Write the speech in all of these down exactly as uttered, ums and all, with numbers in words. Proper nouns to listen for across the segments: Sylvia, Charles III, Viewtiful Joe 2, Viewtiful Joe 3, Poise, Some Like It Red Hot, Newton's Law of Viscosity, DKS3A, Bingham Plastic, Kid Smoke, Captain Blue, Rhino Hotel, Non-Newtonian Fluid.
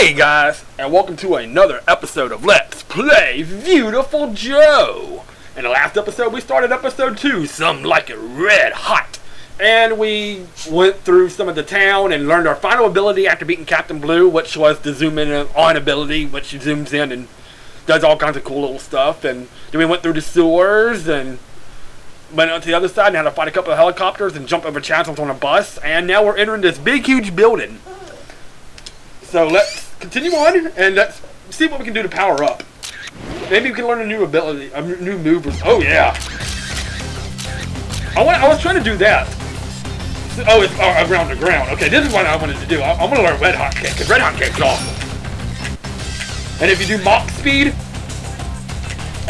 Hey guys, and welcome to another episode of Let's Play Viewtiful Joe. In the last episode, we started episode two, Some Like It Red Hot. And we went through some of the town and learned our final ability after beating Captain Blue, which was the zoom in on ability, which zooms in and does all kinds of cool little stuff. And then we went through the sewers and went on to the other side and had to fight a couple of helicopters and jump over chasms on a bus. And now we're entering this big, huge building. So let's continue on, and let's see what we can do to power up. Maybe we can learn a new ability, a new move. Oh yeah! I want. I was trying to do that. Oh, it's uh, around the ground. Okay, this is what I wanted to do. I, I'm gonna learn Red Hot Kick, because Red Hot Kick's awesome. And if you do Mach Speed,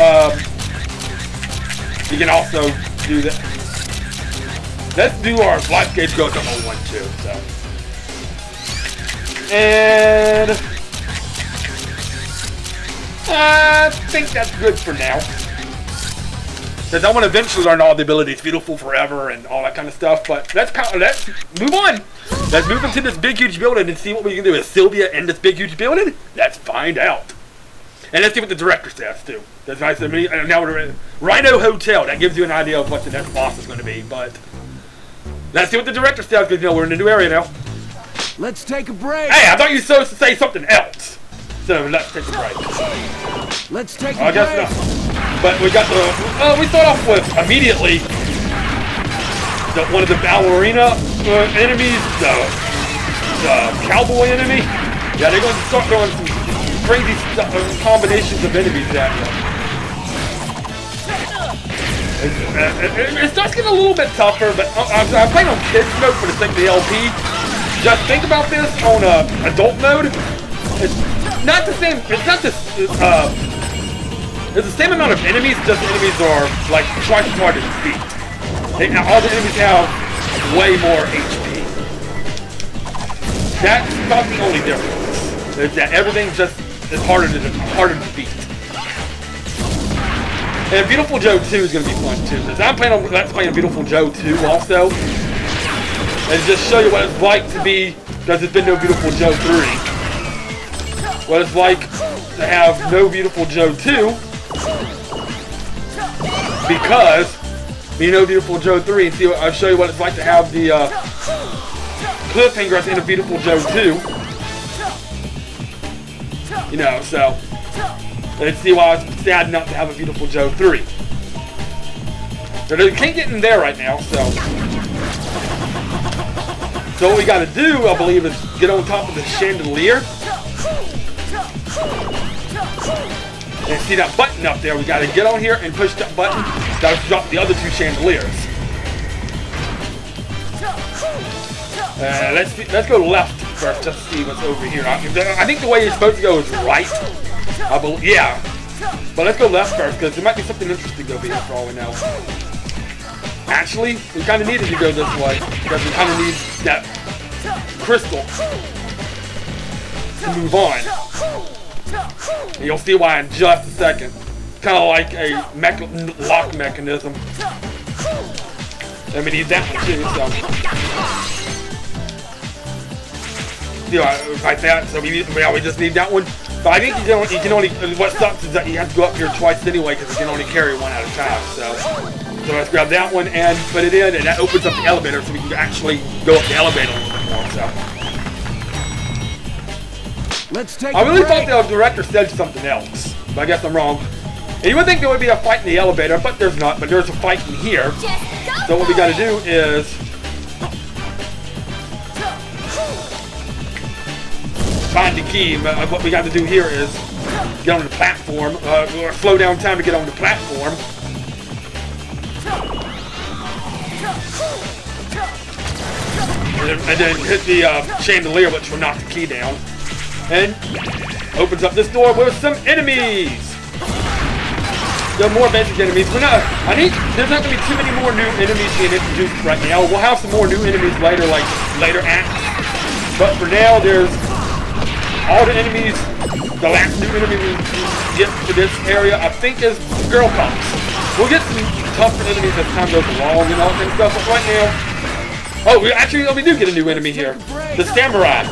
um, you can also do that. Let's do our Black Gauge goes on one too. So. And I think that's good for now, because I want to eventually learn all the abilities, Viewtiful forever and all that kind of stuff. But let's let's move on. Let's move into this big huge building and see what we can do. Is Sylvia in this big huge building? Let's find out. And let's see what the director says too. That's nice. I mean, now we're in Rhino Hotel. That gives you an idea of what the next boss is going to be. But let's see what the director says, because you know we're in a new area now. Let's take a break. Hey, I thought you were supposed to say something else. So let's take a break. Let's take a I break. I guess not. But we got the. Oh, uh, we start off with immediately the, one of the ballerina uh, enemies, the the cowboy enemy. Yeah, they're going to start throwing some crazy stuff, combinations of enemies at you. It, it, it, it starts getting a little bit tougher, but I'm, I'm playing on Kid Smoke for the sake of the L P. Just think about this on uh, adult mode. It's not the same. It's not the. Uh, it's the same amount of enemies. Just the enemies are like twice as hard to defeat. They, all the enemies have way more H P. That's not the only difference. Is that everything just is harder to harder to defeat. And Viewtiful Joe two is going to be fun too. Because I'm playing on that's playing Viewtiful Joe two also. And just show you what it's like to be, because there's been no Viewtiful Joe three. What it's like to have no Viewtiful Joe two. Because be no Viewtiful Joe three. And see, I'll show you what it's like to have the uh, cliffhanger at the end of Viewtiful Joe two. You know, so let's see why it's sad not to have a Viewtiful Joe three. So they can't get in there right now, so. So what we gotta do, I believe, is get on top of the chandelier. And see that button up there, we gotta get on here and push that button. Gotta drop the other two chandeliers. Uh, let's see, let's go left first, just to see what's over here. I, I think the way you're supposed to go is right. I believe, yeah. But let's go left first, because there might be something interesting over here for all we know. Actually, we kind of needed to go this way, because we kind of need that crystal to move on. And you'll see why in just a second. Kind of like a mech lock mechanism. And we need that one too, so. Yeah, like that, so we, yeah, we just need that one. But I think you can only, you can only what sucks is that you have to go up here twice anyway, because you can only carry one at a time, so. So let's grab that one and put it in, and that opens up the elevator, so we can actually go up the elevator a little bit more. So let's take. I really thought the director said something else, but I guess I'm wrong. And you would think there would be a fight in the elevator, but there's not. But there's a fight in here. So what we got to do is find the key. But what we got to do here is get on the platform, uh, or slow down time to get on the platform. And then hit the uh, chandelier, which will knock the key down. And opens up this door with some enemies. There are more basic enemies. We're not, I think there's not going to be too many more new enemies being introduced right now. We'll have some more new enemies later, like later acts. But for now, there's all the enemies. The last new enemy we get for this area, I think, is Girl Cops. We'll get some tougher enemies as time goes along and all that stuff, but right now... Oh, we actually, oh, we do get a new enemy here. The Samurai.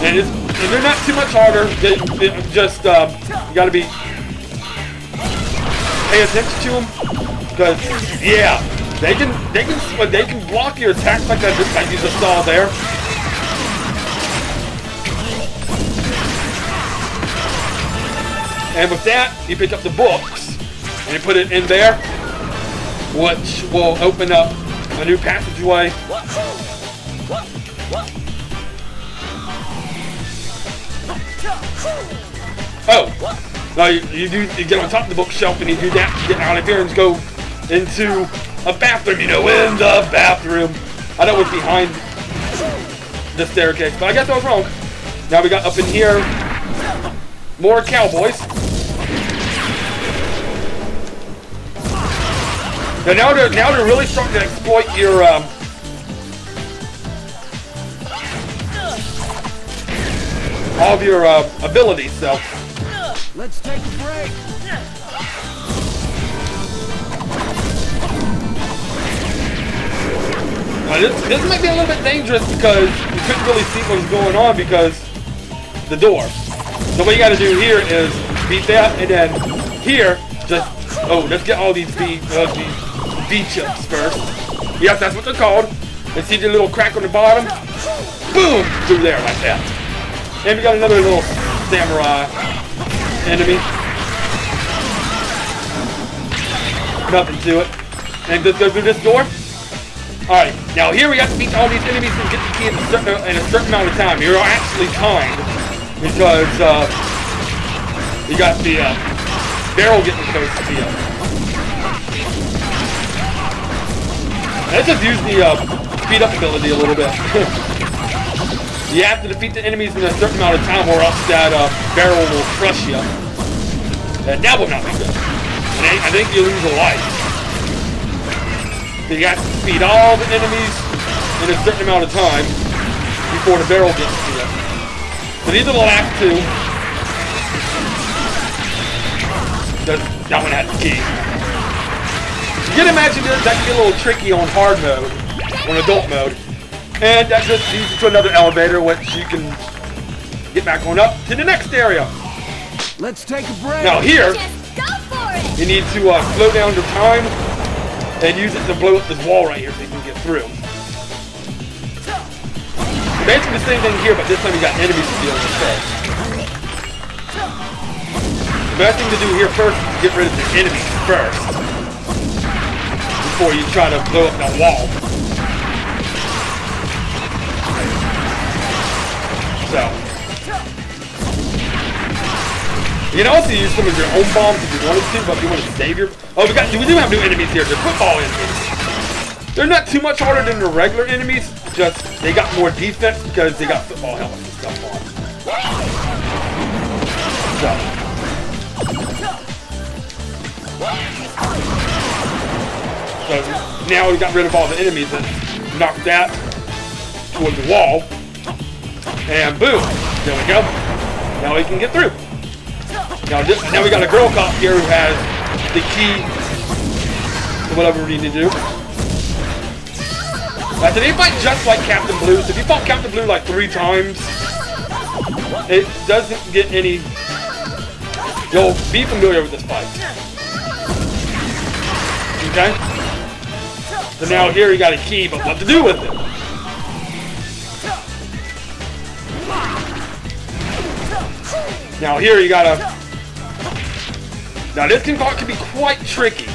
and, it's, and they're not too much harder. They, they just um, you gotta be pay attention to them, because yeah, they can they can when they can block your attacks like that. This time you just saw there. And with that, you pick up the books and you put it in there, which will open up a new passageway. Oh, now you, you do you get on top of the bookshelf and you do that, you get out of here and go into a bathroom. You know, in the bathroom. I know what's behind the staircase, but I guess I was wrong. Now we got up in here, more cowboys. So now they're now they're really starting to exploit your um, all of your uh, abilities. So let's take a break. Now this this might be a little bit dangerous because you couldn't really see what was going on because the door. So what you got to do here is beat that, and then here just oh let's get all these beat uh, these. V-chips first. Yes, that's what they're called. And see the little crack on the bottom? Boom! Through there like that. And we got another little samurai enemy. Nothing to it. And just go through this door. Alright, now here we have to beat all these enemies and get the key in a certain, in a certain amount of time. You're actually timed. Because uh, you got the uh, barrel getting close to you. Let's just use the uh, speed up ability a little bit. You have to defeat the enemies in a certain amount of time or else that uh, barrel will crush you. And that will not be good. And I, I think you lose a life. So you have to defeat all the enemies in a certain amount of time before the barrel gets to you. So these are the last two. That one had the key. You can imagine this, that can get a little tricky on hard mode, on adult mode. And that just leads you to another elevator, which you can get back on up to the next area. Let's take a break. Now here, go for it. You need to uh, slow down the time and use it to blow up this wall right here so you can get through. Basically the same thing here, but this time you got enemies to deal with first. The best thing to do here first is to get rid of the enemies first. Before you try to blow up that wall. So. You can also use some of your own bombs if you wanted to, but if you want to save your... Oh, we got, we do have new enemies here. They're football enemies. They're not too much harder than the regular enemies, just they got more defense because they got football helmets and stuff on. So. So now we got rid of all the enemies and knocked that towards the wall. And boom! There we go. Now we can get through. Now this, now we got a girl cop here who has the key to whatever we need to do. Now today fight just like Captain Blue. So if you fought Captain Blue like three times, it doesn't get any... You'll be familiar with this fight. Okay? So now here you got a key, but what to do with it? Now here you gotta... Now this can, can be quite tricky.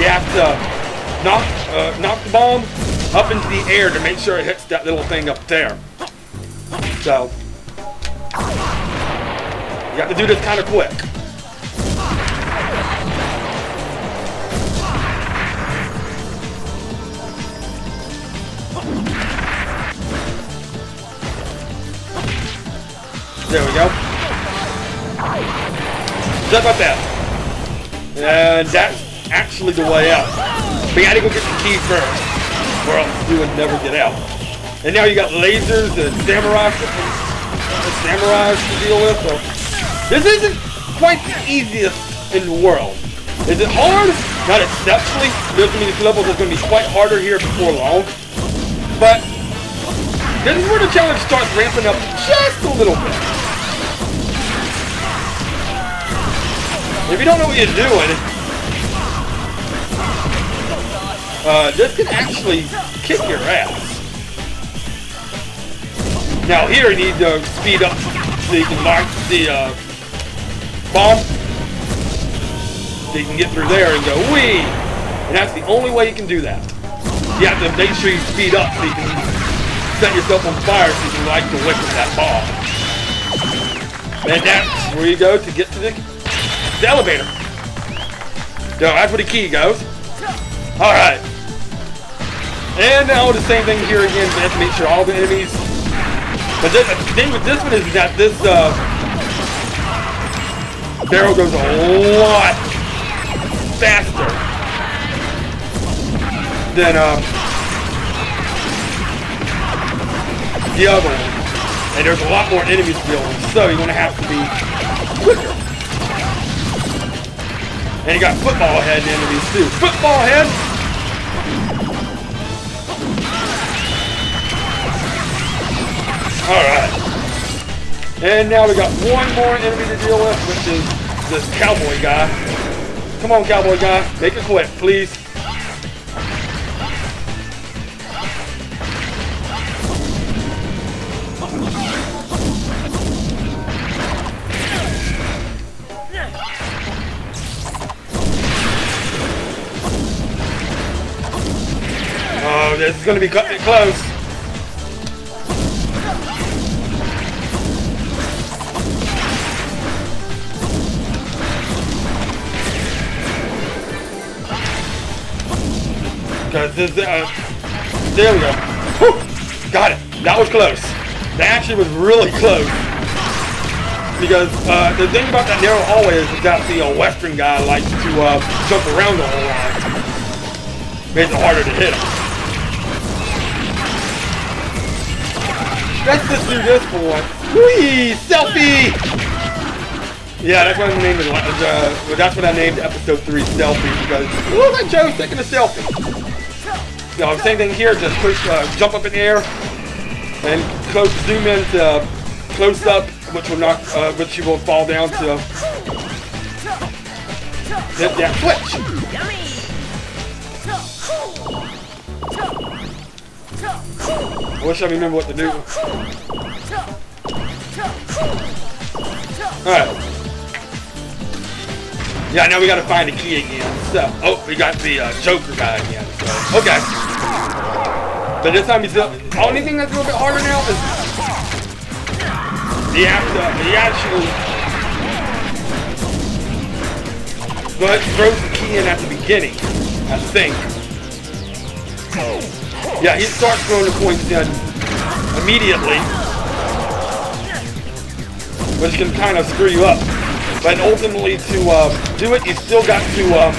You have to knock, uh, knock the bomb up into the air to make sure it hits that little thing up there. So... You have to do this kind of quick. There we go. Just like that. And that's actually the way out. We gotta go get the key first, or else we would never get out. And now you got lasers and samurais, and samurais to deal with. So this isn't quite the easiest in the world. Is it hard? Not exceptionally. There's gonna be these levels that's gonna be quite harder here before long. But This is where the challenge starts ramping up just a little bit. If you don't know what you're doing, uh, this can actually kick your ass. Now here you need to speed up so you can knock the uh, bomb. So you can get through there and go wee. And that's the only way you can do that. You have to make sure you speed up so you can set yourself on fire so you can light the wick with that bomb. And that's where you go to get to the, the elevator. So that's where the key goes. Alright. And now the same thing here again. We have to make sure all the enemies. But this, the thing with this one is that this uh, barrel goes a lot faster than um. the other one, and there's a lot more enemies to deal with, so you're gonna have to be quicker. And you got football head enemies too. Football head. All right. And now we got one more enemy to deal with, which is this cowboy guy. Come on, cowboy guy, make it quick, please. This is going to be cutting it close. Because this, uh, there we go. Whew, got it. That was close. That actually was really close. Because uh, the thing about that narrow hallway is that the uh, Western guy likes to uh, jump around the whole lot. Makes it harder to hit him. Let's just do this for one. Whee! Selfie! Yeah, that's what I named it. Uh, well, that's what I named episode three, selfie, because ooh, that Joe's taking a selfie. No, same thing here. Just push, uh, jump up in the air, and close, zoom in to close up, which will knock, uh, which you will fall down to. Hit that switch. I wish I remember what to do. Alright. Yeah, now we gotta find the key again. So, oh, we got the uh, Joker guy again. So, okay. But this time he's. The only thing that's a little bit harder now is the, after, the actual. But he throws the key in at the beginning, I think. Yeah, he starts throwing the coins in immediately, which can kind of screw you up. But ultimately, to uh, do it, you still got to uh,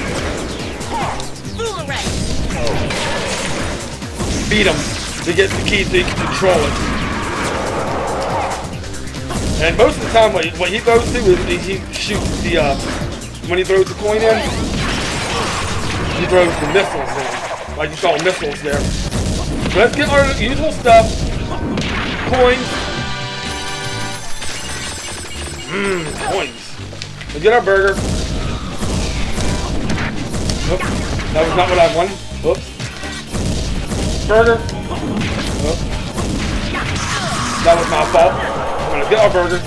beat him to get the key so you can control it. And most of the time, what he, what he goes to is he shoots the uh, when he throws the coin in, he throws the missiles in, like you saw missiles there. Let's get our usual stuff. Coins. Mmm, coins. Let's get our burger. Oops, that was not what I wanted. Oops. Burger. Oops. That was my fault. I'm gonna get our burger.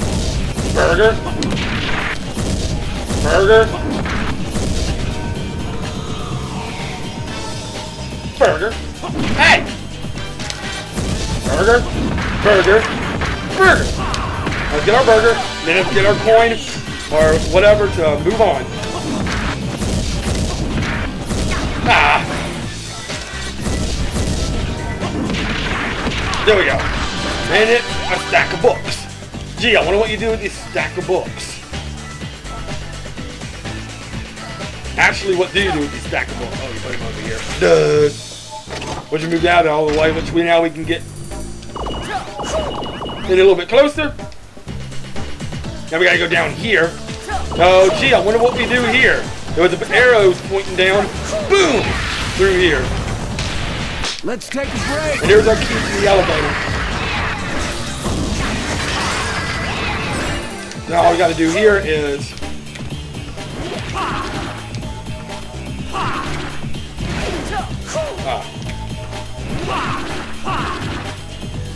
Burger. Burger. Burger. Hey! Burger, burger, burger. Let's get our burger, then let's get our coin or whatever to move on. Ah. There we go. And it's a stack of books. Gee, I wonder what you do with these stack of books. Actually, what do you do with these stack of books? Oh, you put them over here. Duh. Would you move that all the way, which we now we can get. Get a little bit closer. Now we gotta go down here. Oh gee, I wonder what we do here. There was the arrows pointing down. Boom! Through here. Let's take a break. And here's our key to the elevator. Now all we gotta do here is ah.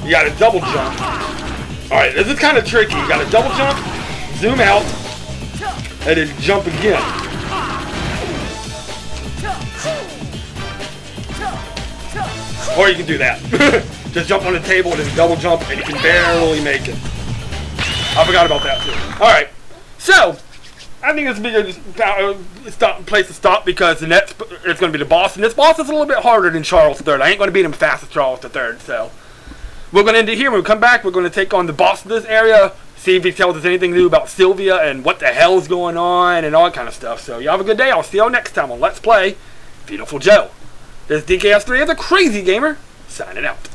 You gotta double jump. Alright, this is kind of tricky. You gotta double jump, zoom out, and then jump again. Or you can do that. Just jump on the table and then double jump and you can barely make it. I forgot about that too. Alright, so I think this video is a stop, place to stop because the next it's going to be the boss. And this boss is a little bit harder than Charles the third. I ain't going to beat him fast as Charles the third. So we're going to end it here. When we come back, we're going to take on the boss of this area. See if he tells us anything new about Sylvia and what the hell's going on and all that kind of stuff. So y'all have a good day. I'll see y'all next time on Let's Play Viewtiful Joe. This is D K S three A, the Crazy Gamer, signing out.